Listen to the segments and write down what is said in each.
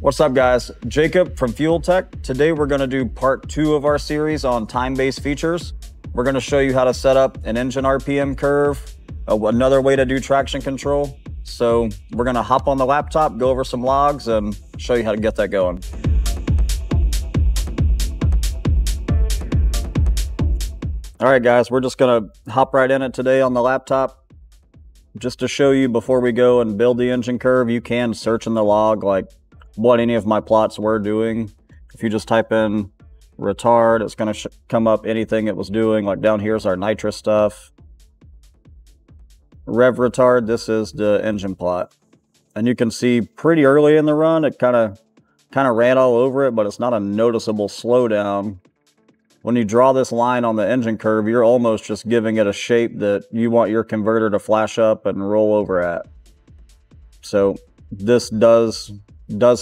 What's up guys, Jacob from FuelTech. Today we're gonna do part 2 of our series on time-based features. We're gonna show you how to set up an engine RPM curve, another way to do traction control. So we're gonna hop on the laptop, go over some logs and show you how to get that going. All right guys, we're just gonna hop right in it today on the laptop. Just to show you before we go and build the engine curve, you can search in the log like what any of my plots were doing. If you just type in retard, it's gonna come up anything it was doing. Like down here's our nitrous stuff. Rev retard, this is the engine plot. And you can see pretty early in the run, it kind of ran all over it, but it's not a noticeable slowdown. When you draw this line on the engine curve, you're almost just giving it a shape that you want your converter to flash up and roll over at. So this does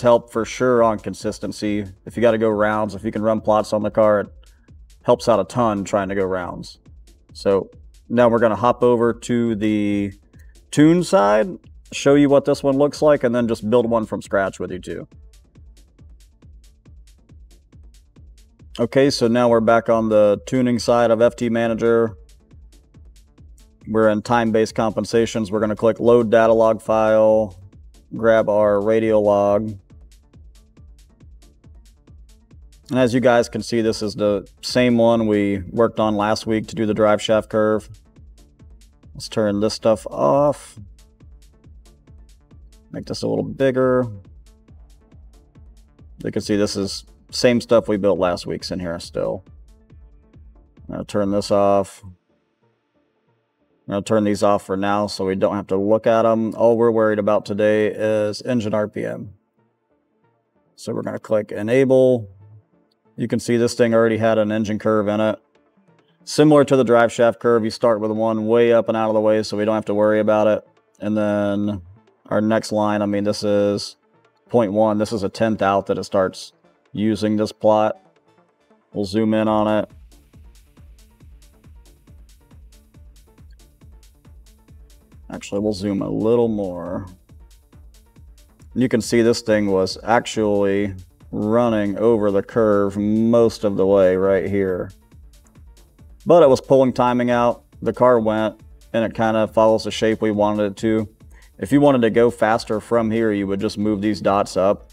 help for sure on consistency. If you got to go rounds, if you can run plots on the car, it helps out a ton trying to go rounds. So now we're going to hop over to the tune side, show you what this one looks like, and then just build one from scratch with you too. Okay, so now we're back on the tuning side of FT Manager. We're in time-based compensations. We're going to click load data log file, grab our radio log. And as you guys can see, this is the same one we worked on last week to do the drive shaft curve. Let's turn this stuff off. Make this a little bigger. You can see this is same stuff we built last week's in here still. I'm going to turn this off. I'm going to turn these off for now so we don't have to look at them. All we're worried about today is engine RPM. So we're going to click enable. You can see this thing already had an engine curve in it. Similar to the drive shaft curve, you start with one way up and out of the way so we don't have to worry about it. And then our next line, I mean, this is 0.1. This is a 10th out that it starts using this plot. We'll zoom in on it. Actually, we'll zoom a little more. You can see this thing was actually running over the curve most of the way right here. But it was pulling timing out. The car went, and it kind of follows the shape we wanted it to. If you wanted to go faster from here, you would just move these dots up.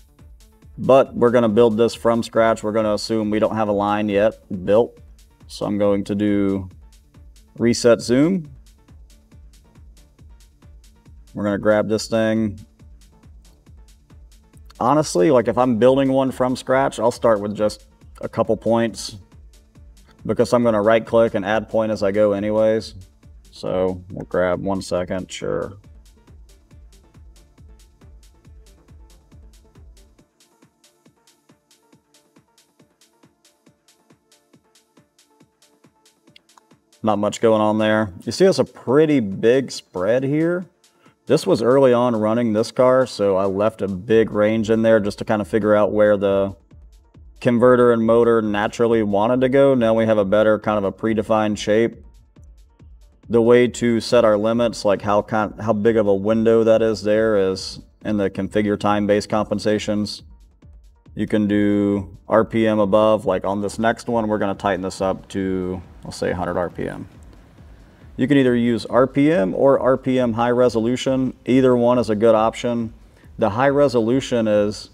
But we're going to build this from scratch. We're going to assume we don't have a line yet built. So I'm going to do reset zoom. We're going to grab this thing. Honestly, like if I'm building one from scratch, I'll start with just a couple points because I'm going to right click and add point as I go anyways. So we'll grab 1 second, sure. Not much going on there. You see, it's a pretty big spread here. This was early on running this car, so I left a big range in there just to kind of figure out where the converter and motor naturally wanted to go. Now we have a better kind of a predefined shape. The way to set our limits, like how big of a window that is there, is in the configure time-based compensations. You can do RPM above, like on this next one, we're going to tighten this up to, let's say 100 RPM. You can either use RPM or RPM high resolution. Either one is a good option. The high resolution is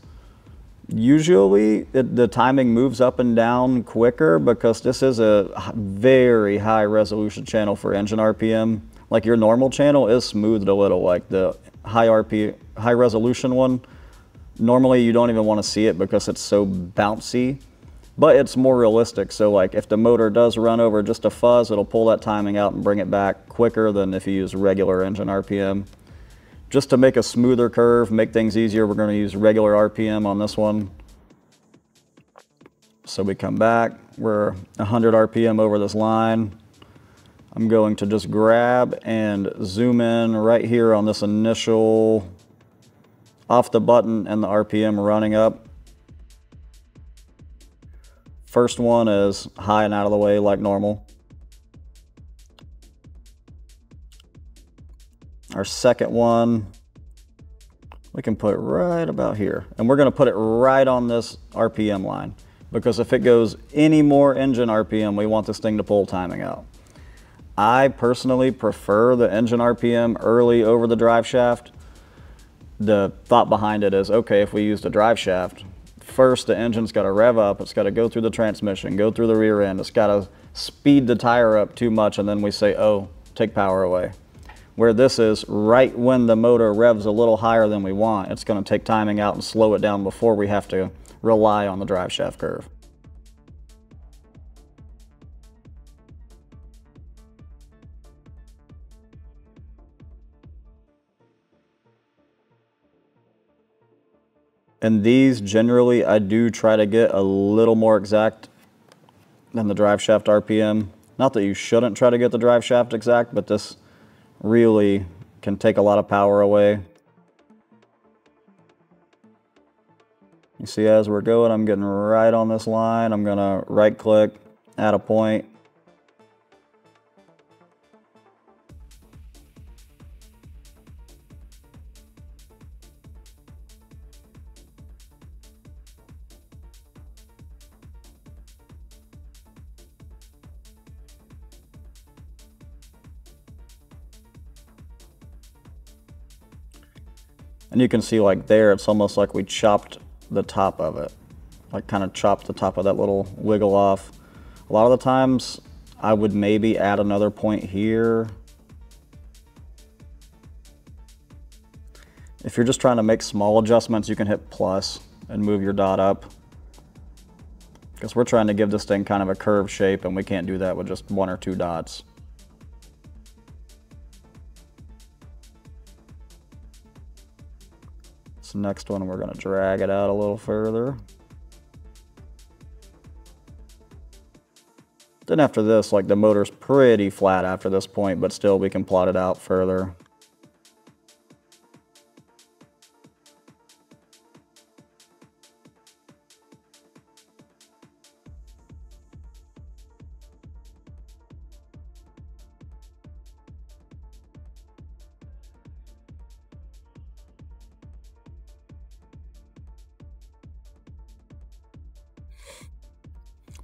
usually the timing moves up and down quicker because this is a very high resolution channel for engine RPM. Like your normal channel is smoothed a little, like the high resolution one. Normally you don't even want to see it because it's so bouncy, but it's more realistic. So like if the motor does run over just a fuzz, it'll pull that timing out and bring it back quicker than if you use regular engine RPM. Just to make a smoother curve, make things easier, we're going to use regular RPM on this one. So we come back, we're 100 RPM over this line. I'm going to just grab and zoom in right here on this initial off the button and the RPM running up. First one is high and out of the way like normal. Our second one, we can put right about here. And we're going to put it right on this RPM line, because if it goes any more engine RPM, we want this thing to pull timing out. I personally prefer the engine RPM early over the drive shaft. The thought behind it is, okay, if we use the drive shaft, first the engine's got to rev up, it's got to go through the transmission, go through the rear end, it's got to speed the tire up too much, and then we say, oh, take power away. Where this is, right when the motor revs a little higher than we want, it's going to take timing out and slow it down before we have to rely on the drive shaft curve. And these, generally, I do try to get a little more exact than the drive shaft RPM. Not that you shouldn't try to get the drive shaft exact, but this really can take a lot of power away. You see, as we're going, I'm getting right on this line. I'm gonna right click, add a point. And you can see, like there, it's almost like we chopped the top of it. Like, kind of chopped the top of that little wiggle off. A lot of the times I would maybe add another point here. If you're just trying to make small adjustments, you can hit plus and move your dot up. Because we're trying to give this thing kind of a curved shape, and we can't do that with just one or two dots. So next one, we're going to drag it out a little further. Then after this, like, the motor's pretty flat after this point, but still we can plot it out further.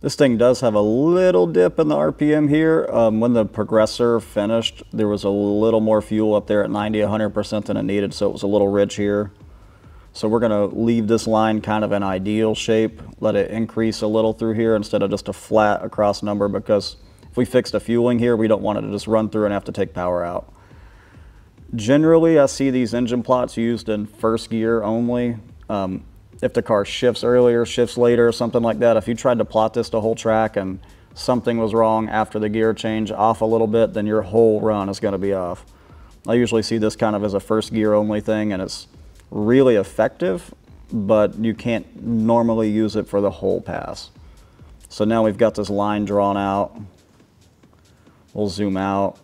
This thing does have a little dip in the RPM here. When the progressor finished, there was a little more fuel up there at 90, 100% than it needed, so it was a little rich here. So we're gonna leave this line kind of an ideal shape, let it increase a little through here instead of just a flat across number, because if we fix the fueling here, we don't want it to just run through and have to take power out. Generally, I see these engine plots used in first gear only. If the car shifts earlier, shifts later, or something like that, if you tried to plot this the whole track and something was wrong after the gear change, off a little bit, then your whole run is going to be off. I usually see this kind of as a first gear only thing, and it's really effective, but you can't normally use it for the whole pass. So now we've got this line drawn out. We'll zoom out,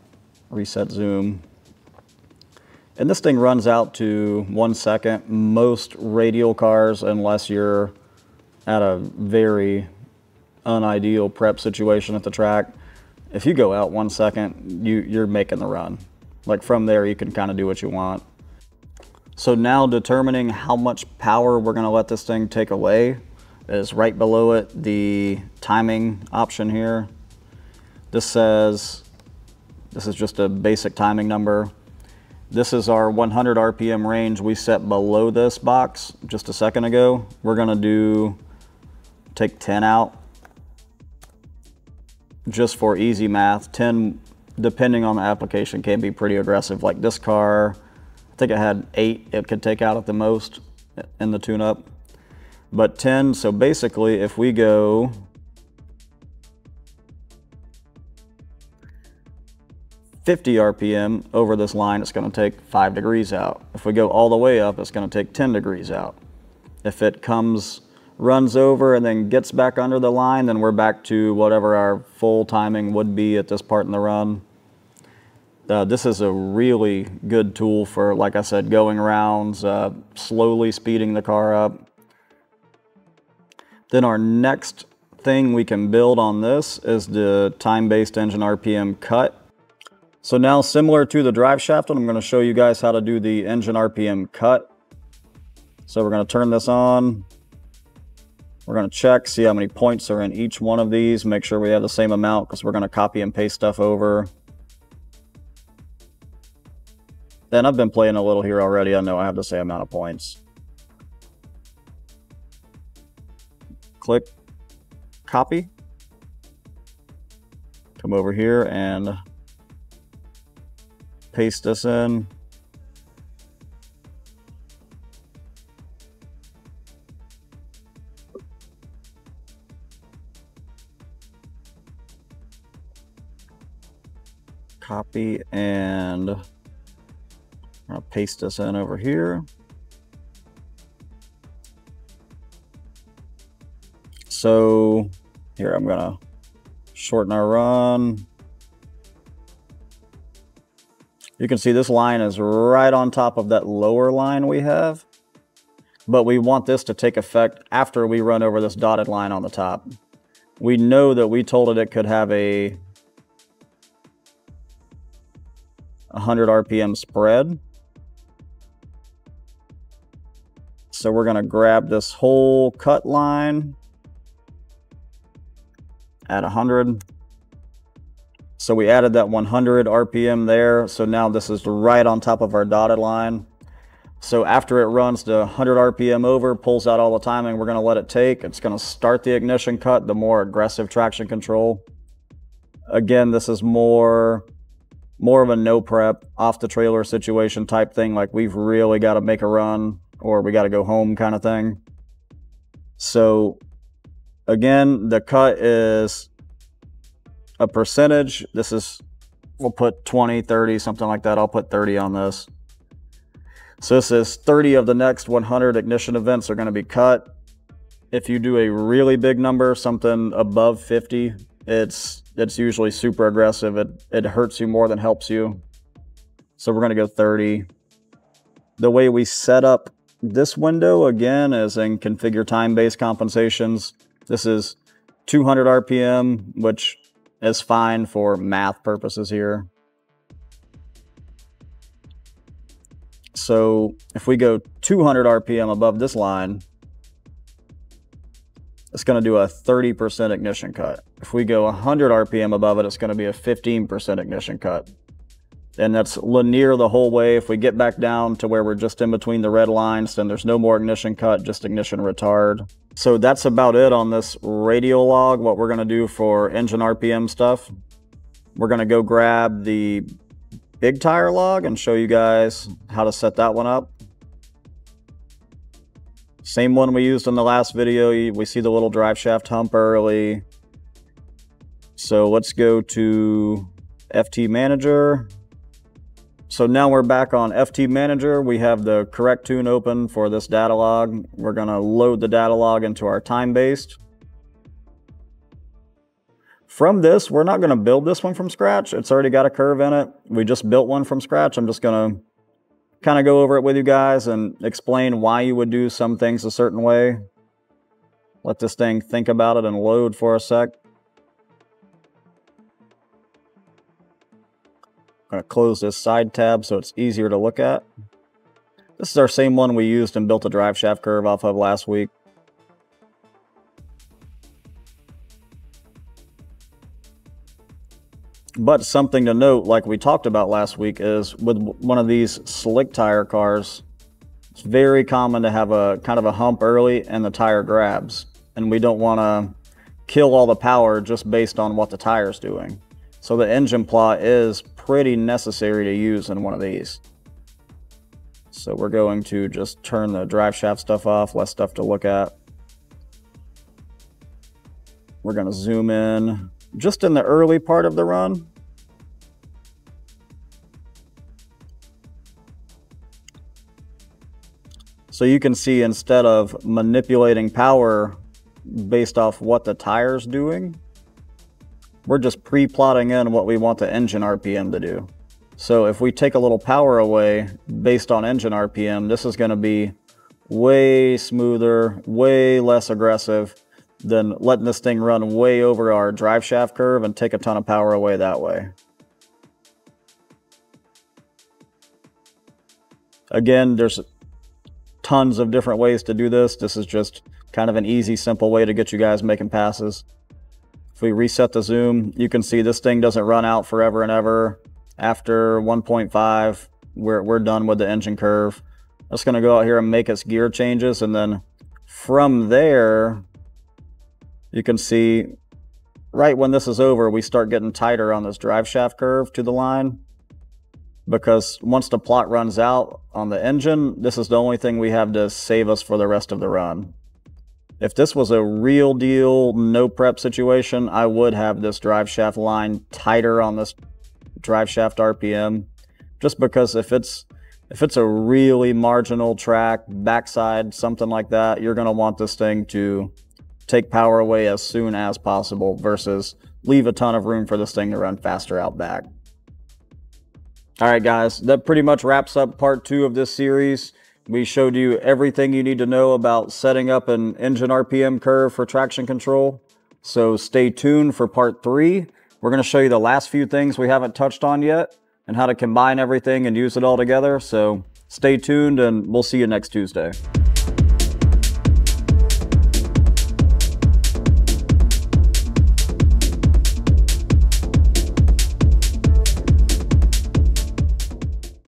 reset zoom. And this thing runs out to 1 second. Most radial cars, unless you're at a very unideal prep situation at the track, if you go out 1 second, you're making the run. Like, from there, you can kind of do what you want. So now determining how much power we're going to let this thing take away is right below it, the timing option here. This says, this is just a basic timing number. This is our 100 RPM range we set below this box just a second ago. We're gonna do, take 10 out. Just for easy math, 10, depending on the application, can be pretty aggressive. Like this car, I think it had 8 it could take out at the most in the tune-up. But 10, so basically if we go 50 RPM over this line, it's going to take 5 degrees out. If we go all the way up, it's going to take 10 degrees out. If it comes, runs over and then gets back under the line, then we're back to whatever our full timing would be at this part in the run. This is a really good tool for, like I said, going rounds, slowly speeding the car up. Then our next thing we can build on this is the time-based engine RPM cut. So now, similar to the drive shaft, I'm going to show you guys how to do the engine RPM cut. So we're going to turn this on. We're going to check, see how many points are in each one of these. Make sure we have the same amount because we're going to copy and paste stuff over. Then I've been playing a little here already. I know I have the same amount of points. Click copy. Come over here and paste this in. Copy and I'll paste this in over here. So here I'm gonna shorten our run. You can see this line is right on top of that lower line we have, but we want this to take effect after we run over this dotted line on the top. We know that we told it it could have a 100 RPM spread. So we're gonna grab this whole cut line at 100. So we added that 100 RPM there. So now this is right on top of our dotted line. So after it runs the 100 RPM over, pulls out all the timing, we're gonna let it take. It's gonna start the ignition cut, the more aggressive traction control. Again, this is more of a no prep, off the trailer situation type thing. Like we've really gotta make a run or we gotta go home kind of thing. So again, the cut is a percentage. This is, we'll put 20, 30, something like that. I'll put 30 on this. So this is 30 of the next 100 ignition events are going to be cut. If you do a really big number, something above 50, it's usually super aggressive. It hurts you more than helps you. So we're going to go 30. The way we set up this window again is in configure time-based compensations. This is 200 RPM, which is fine for math purposes here. So if we go 200 RPM above this line, it's going to do a 30% ignition cut. If we go 100 RPM above it, it's going to be a 15% ignition cut. And that's linear the whole way. If we get back down to where we're just in between the red lines, then there's no more ignition cut, just ignition retard. So that's about it on this radio log, what we're going to do for engine RPM stuff. We're going to go grab the big tire log and show you guys how to set that one up. Same one we used in the last video. We see the little drive shaft hump early. So let's go to FT Manager. So now we're back on FT Manager. We have the correct tune open for this data log. We're gonna load the data log into our time-based. From this, we're not gonna build this one from scratch. It's already got a curve in it. We just built one from scratch. I'm just gonna kind of go over it with you guys and explain why you would do some things a certain way. Let this thing think about it and load for a sec. I'm going to close this side tab so it's easier to look at. This is our same one we used and built a drive shaft curve off of last week. But something to note, like we talked about last week, is with one of these slick tire cars, it's very common to have a kind of a hump early and the tire grabs. And we don't want to kill all the power just based on what the tire's doing. So the engine plot is pretty necessary to use in one of these. So we're going to just turn the drive shaft stuff off, less stuff to look at. We're going to zoom in just in the early part of the run. So you can see instead of manipulating power based off what the tire's doing, we're just pre-plotting in what we want the engine RPM to do. So if we take a little power away based on engine RPM, this is going to be way smoother, way less aggressive than letting this thing run way over our drive shaft curve and take a ton of power away that way. Again, there's tons of different ways to do this. This is just kind of an easy, simple way to get you guys making passes. If we reset the zoom, you can see this thing doesn't run out forever and ever. After 1.5, we're done with the engine curve. That's going to go out here and make its gear changes. And then from there, you can see right when this is over, we start getting tighter on this drive shaft curve to the line. Because once the plot runs out on the engine, this is the only thing we have to save us for the rest of the run. If this was a real deal, no prep situation, I would have this drive shaft line tighter on this drive shaft RPM. Just because if it's a really marginal track, backside, something like that, you're gonna want this thing to take power away as soon as possible versus leave a ton of room for this thing to run faster out back. All right, guys, that pretty much wraps up part 2 of this series. We showed you everything you need to know about setting up an engine RPM curve for traction control. So stay tuned for part 3. We're going to show you the last few things we haven't touched on yet and how to combine everything and use it all together. So stay tuned, and we'll see you next Tuesday.